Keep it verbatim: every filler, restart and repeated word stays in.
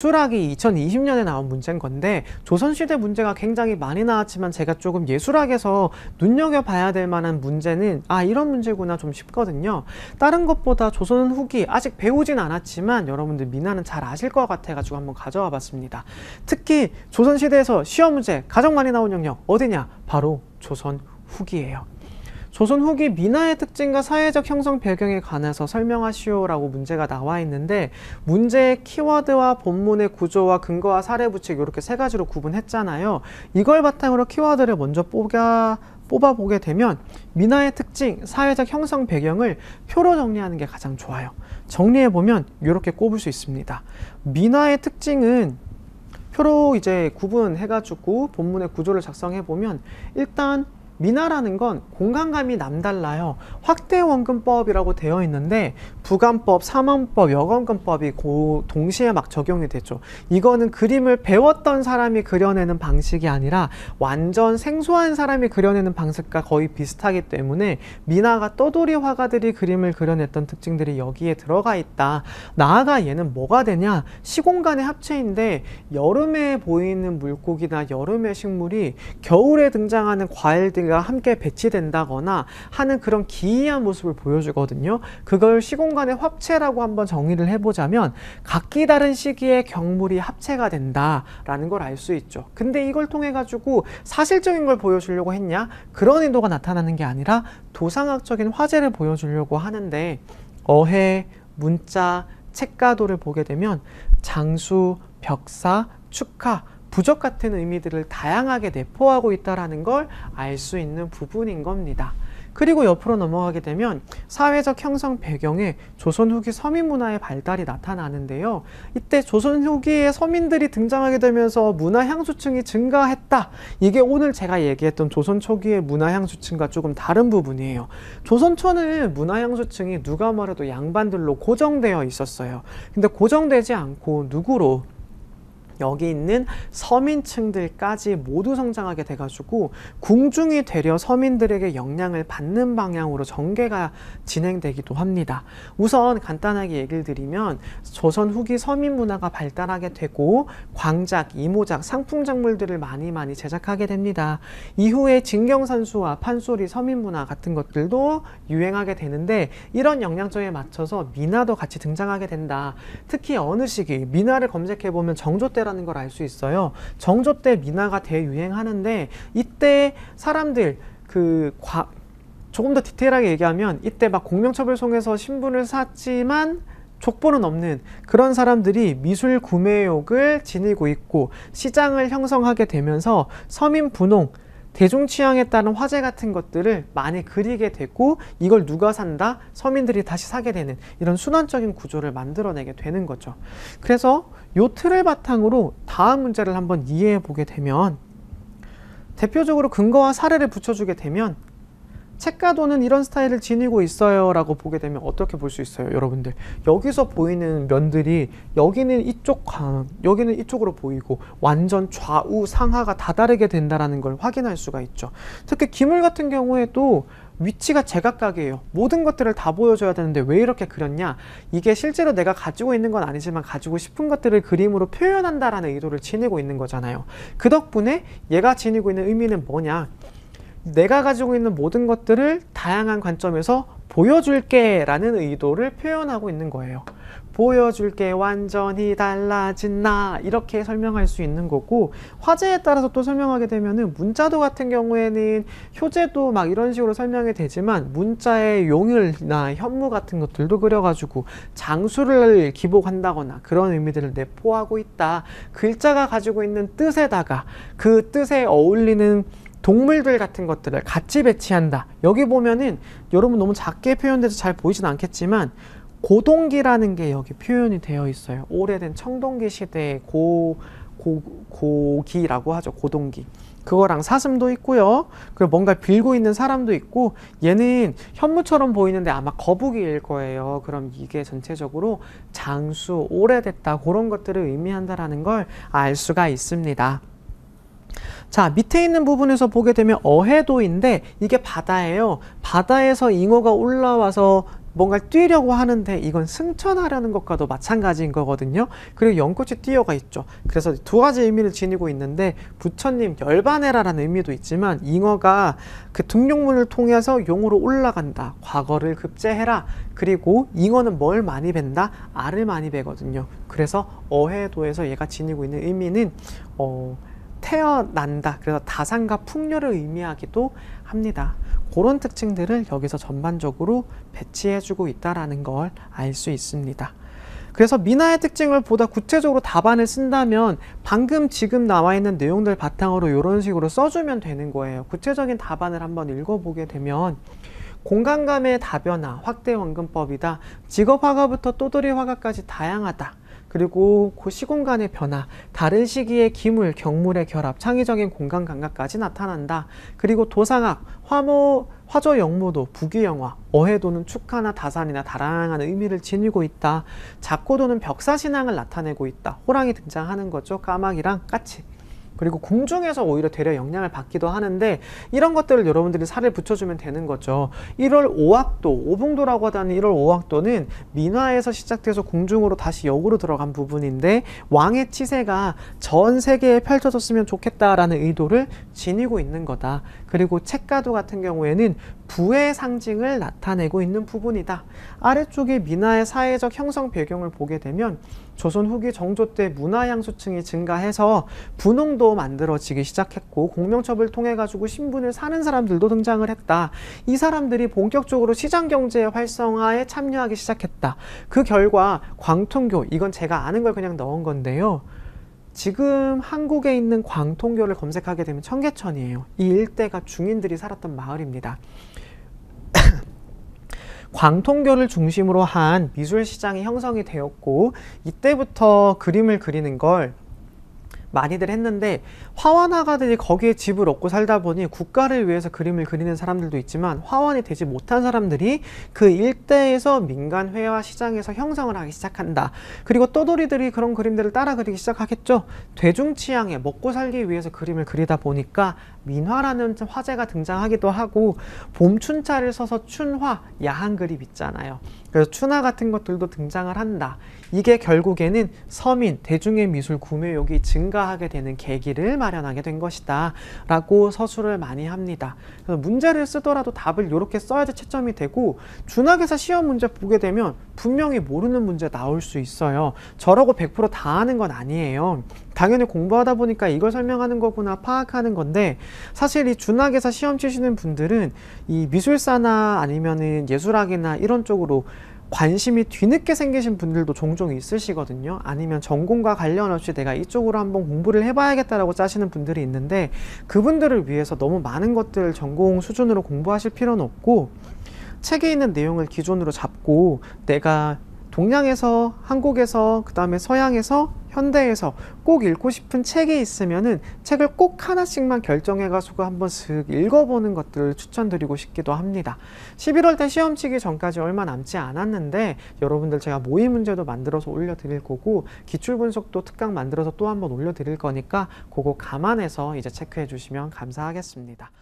예술학이 이천이십 년에 나온 문제인 건데, 조선시대 문제가 굉장히 많이 나왔지만 제가 조금 예술학에서 눈여겨봐야 될 만한 문제는 아 이런 문제구나 좀 싶거든요. 다른 것보다 조선 후기 아직 배우진 않았지만 여러분들 민화는 잘 아실 것 같아가지고 한번 가져와 봤습니다. 특히 조선시대에서 시험 문제 가장 많이 나온 영역 어디냐? 바로 조선 후기예요. 조선 후기 민화의 특징과 사회적 형성 배경에 관해서 설명하시오라고 문제가 나와 있는데, 문제의 키워드와 본문의 구조와 근거와 사례 부칙 이렇게 세 가지로 구분했잖아요. 이걸 바탕으로 키워드를 먼저 뽑아, 뽑아보게 되면 민화의 특징, 사회적 형성 배경을 표로 정리하는 게 가장 좋아요. 정리해보면 이렇게 꼽을 수 있습니다. 민화의 특징은 표로 이제 구분해가지고 본문의 구조를 작성해보면 일단 민화라는 건 공간감이 남달라요. 확대원근법이라고 되어 있는데 부관법, 삼원법, 역원근법이 동시에 막 적용이 되죠. 이거는 그림을 배웠던 사람이 그려내는 방식이 아니라 완전 생소한 사람이 그려내는 방식과 거의 비슷하기 때문에 민화가 떠돌이 화가들이 그림을 그려냈던 특징들이 여기에 들어가 있다. 나아가 얘는 뭐가 되냐? 시공간의 합체인데 여름에 보이는 물고기나 여름의 식물이 겨울에 등장하는 과일 등 함께 배치된다거나 하는 그런 기이한 모습을 보여주거든요. 그걸 시공간의 합체라고 한번 정의를 해보자면 각기 다른 시기에 경물이 합체가 된다라는 걸 알 수 있죠. 근데 이걸 통해 가지고 사실적인 걸 보여주려고 했냐? 그런 의도가 나타나는 게 아니라 도상학적인 화제를 보여주려고 하는데, 어해, 문자, 책가도를 보게 되면 장수, 벽사, 축하, 부적 같은 의미들을 다양하게 내포하고 있다는 걸 알 수 있는 부분인 겁니다. 그리고 옆으로 넘어가게 되면 사회적 형성 배경에 조선 후기 서민 문화의 발달이 나타나는데요. 이때 조선 후기에 서민들이 등장하게 되면서 문화 향수층이 증가했다. 이게 오늘 제가 얘기했던 조선 초기의 문화 향수층과 조금 다른 부분이에요. 조선 초는 문화 향수층이 누가 말해도 양반들로 고정되어 있었어요. 근데 고정되지 않고 누구로? 여기 있는 서민층들까지 모두 성장하게 돼가지고 궁중이 되려 서민들에게 영향을 받는 방향으로 전개가 진행되기도 합니다. 우선 간단하게 얘기를 드리면 조선 후기 서민 문화가 발달하게 되고 광작, 이모작, 상품 작물들을 많이 많이 제작하게 됩니다. 이후에 진경산수와 판소리, 서민 문화 같은 것들도 유행하게 되는데 이런 영향점에 맞춰서 민화도 같이 등장하게 된다. 특히 어느 시기 민화를 검색해보면 정조 때라 라는 걸 알 수 있어요. 정조 때 민화가 대유행하는데 이때 사람들 그 과, 조금 더 디테일하게 얘기하면 이때 막 공명처벌송에서 신분을 샀지만 족보는 없는 그런 사람들이 미술 구매욕을 지니고 있고 시장을 형성하게 되면서 서민 분홍, 대중 취향에 따른 화제 같은 것들을 많이 그리게 되고 이걸 누가 산다? 서민들이 다시 사게 되는 이런 순환적인 구조를 만들어내게 되는 거죠. 그래서 요 틀을 바탕으로 다음 문제를 한번 이해해 보게 되면 대표적으로 근거와 사례를 붙여주게 되면 책가도는 이런 스타일을 지니고 있어요 라고 보게 되면 어떻게 볼 수 있어요? 여러분들 여기서 보이는 면들이 여기는 이쪽 여기는 이쪽으로 보이고 완전 좌우 상하가 다 다르게 된다는 걸 확인할 수가 있죠. 특히 기물 같은 경우에도 위치가 제각각이에요. 모든 것들을 다 보여줘야 되는데 왜 이렇게 그렸냐? 이게 실제로 내가 가지고 있는 건 아니지만 가지고 싶은 것들을 그림으로 표현한다라는 의도를 지니고 있는 거잖아요. 그 덕분에 얘가 지니고 있는 의미는 뭐냐? 내가 가지고 있는 모든 것들을 다양한 관점에서 보여줄게 라는 의도를 표현하고 있는 거예요. 보여줄게 완전히 달라진 나 이렇게 설명할 수 있는 거고, 화제에 따라서 또 설명하게 되면은 문자도 같은 경우에는 효제도 막 이런 식으로 설명이 되지만 문자의 용을이나 현무 같은 것들도 그려가지고 장수를 기복한다거나 그런 의미들을 내포하고 있다. 글자가 가지고 있는 뜻에다가 그 뜻에 어울리는 동물들 같은 것들을 같이 배치한다. 여기 보면은 여러분 너무 작게 표현돼서 잘 보이진 않겠지만 고동기라는 게 여기 표현이 되어 있어요. 오래된 청동기 시대의 고, 고, 고기라고 하죠. 고동기. 그거랑 사슴도 있고요. 그리고 뭔가 빌고 있는 사람도 있고, 얘는 현무처럼 보이는데 아마 거북이일 거예요. 그럼 이게 전체적으로 장수, 오래됐다 그런 것들을 의미한다라는 걸 알 수가 있습니다. 자, 밑에 있는 부분에서 보게 되면 어해도인데 이게 바다예요. 바다에서 잉어가 올라와서 뭔가를 뛰려고 하는데 이건 승천하라는 것과도 마찬가지인 거거든요. 그리고 연꽃이 뛰어가 있죠. 그래서 두 가지 의미를 지니고 있는데 부처님 열반해라라는 의미도 있지만 잉어가 그 등용문을 통해서 용으로 올라간다. 과거를 급제해라. 그리고 잉어는 뭘 많이 뱀다? 알을 많이 베거든요. 그래서 어해도에서 얘가 지니고 있는 의미는 어, 태어난다. 그래서 다산과 풍요를 의미하기도 합니다. 그런 특징들을 여기서 전반적으로 배치해주고 있다는 걸 알 수 있습니다. 그래서 민화의 특징을 보다 구체적으로 답안을 쓴다면 방금 지금 나와 있는 내용들 바탕으로 이런 식으로 써주면 되는 거예요. 구체적인 답안을 한번 읽어보게 되면 공간감의 다변화, 확대원근법이다. 직업화가부터 또돌이화가까지 다양하다. 그리고 그 시공간의 변화, 다른 시기의 기물, 경물의 결합, 창의적인 공간 감각까지 나타난다. 그리고 도상학, 화모, 화조영모도, 부귀영화, 어해도는 축하나 다산이나 다양한 의미를 지니고 있다. 잡고도는 벽사신앙을 나타내고 있다. 호랑이 등장하는 거죠. 까마귀랑 까치. 그리고 궁중에서 오히려 되려 영향을 받기도 하는데 이런 것들을 여러분들이 살을 붙여주면 되는 거죠. 일월 오학도, 오봉도라고 하다는 일월 오학도는 민화에서 시작돼서 궁중으로 다시 역으로 들어간 부분인데 왕의 치세가 전 세계에 펼쳐졌으면 좋겠다라는 의도를 지니고 있는 거다. 그리고 책가도 같은 경우에는 부의 상징을 나타내고 있는 부분이다. 아래쪽에 민화의 사회적 형성 배경을 보게 되면 조선 후기 정조 때 문화향수층이 증가해서 분홍도 만들어지기 시작했고 공명첩을 통해 가지고 신분을 사는 사람들도 등장을 했다. 이 사람들이 본격적으로 시장경제 활성화에 참여하기 시작했다. 그 결과 광통교, 이건 제가 아는 걸 그냥 넣은 건데요. 지금 한국에 있는 광통교를 검색하게 되면 청계천이에요. 이 일대가 중인들이 살았던 마을입니다. 광통교를 중심으로 한 미술시장이 형성이 되었고 이때부터 그림을 그리는 걸 많이들 했는데 화원화가들이 거기에 집을 얻고 살다 보니 국가를 위해서 그림을 그리는 사람들도 있지만 화원이 되지 못한 사람들이 그 일대에서 민간회화 시장에서 형성을 하기 시작한다. 그리고 떠돌이들이 그런 그림들을 따라 그리기 시작하겠죠. 대중취향에 먹고 살기 위해서 그림을 그리다 보니까 민화라는 화제가 등장하기도 하고 봄춘차를 써서 춘화, 야한 그림 있잖아요. 그래서 춘화 같은 것들도 등장을 한다. 이게 결국에는 서민, 대중의 미술 구매욕이 증가하게 되는 계기를 마련하게 된 것이다 라고 서술을 많이 합니다. 그래서 문제를 쓰더라도 답을 이렇게 써야지 채점이 되고 준학에서 시험 문제 보게 되면 분명히 모르는 문제 나올 수 있어요. 저라고 백 퍼센트 다 아는 건 아니에요. 당연히 공부하다 보니까 이걸 설명하는 거구나 파악하는 건데 사실 이 준학에서 시험 치시는 분들은 이 미술사나 아니면은 예술학이나 이런 쪽으로 관심이 뒤늦게 생기신 분들도 종종 있으시거든요. 아니면 전공과 관련 없이 내가 이쪽으로 한번 공부를 해봐야겠다라고 짜시는 분들이 있는데 그분들을 위해서 너무 많은 것들을 전공 수준으로 공부하실 필요는 없고 책에 있는 내용을 기준으로 잡고 내가 동양에서, 한국에서, 그 다음에 서양에서, 현대에서 꼭 읽고 싶은 책이 있으면은 책을 꼭 하나씩만 결정해가지고 한번 쓱 읽어보는 것들을 추천드리고 싶기도 합니다. 십일월달 시험 치기 전까지 얼마 남지 않았는데 여러분들 제가 모의 문제도 만들어서 올려드릴 거고 기출분석도 특강 만들어서 또 한번 올려드릴 거니까 그거 감안해서 이제 체크해 주시면 감사하겠습니다.